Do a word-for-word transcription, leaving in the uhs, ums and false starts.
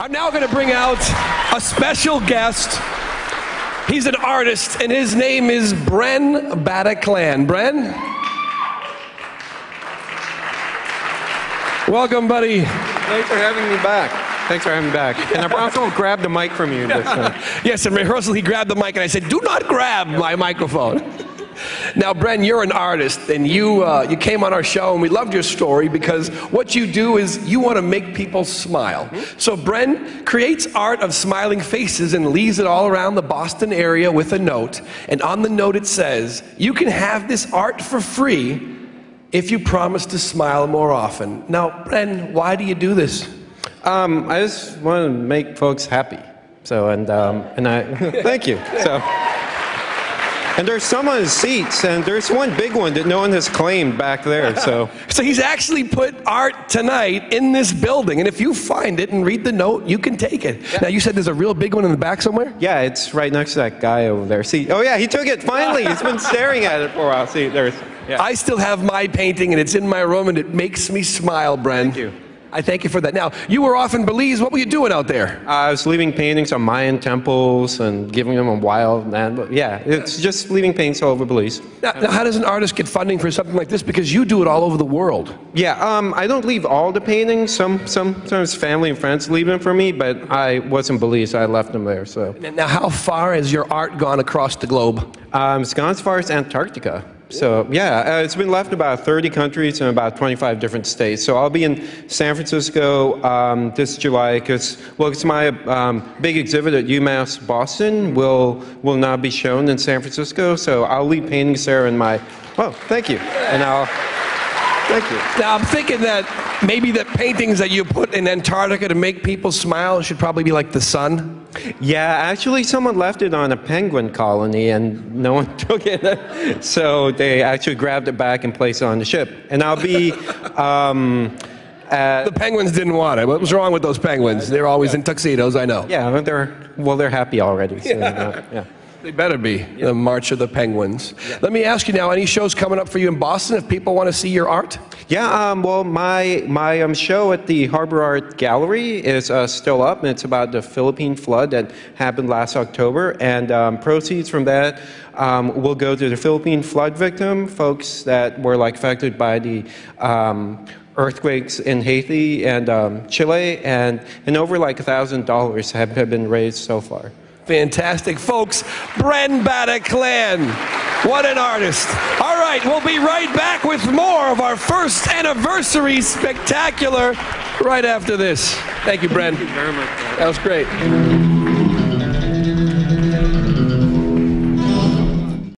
I'm now going to bring out a special guest. He's an artist, and his name is Bren Bataclan. Bren? Welcome, buddy. Thanks for having me back. Thanks for having me back. And I promise I won't grab the mic from you this time. Yes, in rehearsal he grabbed the mic and I said, do not grab my microphone. Now, Bren, you're an artist, and you, uh, you came on our show, and we loved your story because what you do is you want to make people smile. So Bren creates art of smiling faces and leaves it all around the Boston area with a note. And on the note it says, you can have this art for free if you promise to smile more often. Now, Bren, why do you do this? Um, I just want to make folks happy. So, and, um, and I, thank you. So, and there's some on his seats, and there's one big one that no one has claimed back there, so. So he's actually put art tonight in this building, and if you find it and read the note, you can take it. Yeah. Now, you said there's a real big one in the back somewhere? Yeah, it's right next to that guy over there. See, oh yeah, he took it, finally. He's been staring at it for a while. See, there's, yeah. I still have my painting, and it's in my room, and it makes me smile, Bren. Thank you. I thank you for that. Now, you were off in Belize. What were you doing out there? Uh, I was leaving paintings on Mayan temples and giving them a wild man. But yeah, it's just leaving paintings all over Belize. Now, now, how does an artist get funding for something like this? Because you do it all over the world. Yeah, um, I don't leave all the paintings. Some, sometimes family and friends leave them for me, but I was in Belize. I left them there. So. Now, how far has your art gone across the globe? Um, it's gone as far as Antarctica. So, yeah, uh, it's been left about thirty countries and about twenty-five different states. So I'll be in San Francisco um, this July because, well, it's my um, big exhibit at UMass Boston will will now be shown in San Francisco. So I'll leave paintings there in my, well, thank you. And I'll, thank you. Now, I'm thinking that maybe the paintings that you put in Antarctica to make people smile should probably be like the sun. Yeah, actually someone left it on a penguin colony and no one took it, so they actually grabbed it back and placed it on the ship. And I'll be... Um, at the penguins didn't want it. What was wrong with those penguins? They're always in tuxedos, I know. Yeah, they're, well, they're happy already. So yeah. Not, yeah. They better be, yeah. The March of the Penguins. Yeah. Let me ask you now, any shows coming up for you in Boston if people want to see your art? Yeah, um, well, my, my um, show at the Harbor Art Gallery is uh, still up, and it's about the Philippine flood that happened last October, and um, proceeds from that um, will go to the Philippine flood victim, folks that were like affected by the um, earthquakes in Haiti and um, Chile, and, and over like a thousand dollars have, have been raised so far. Fantastic, folks. Bren Bataclan. What an artist. All right, we'll be right back with more of our first anniversary spectacular right after this. Thank you, Bren. Thank you very much. That was great.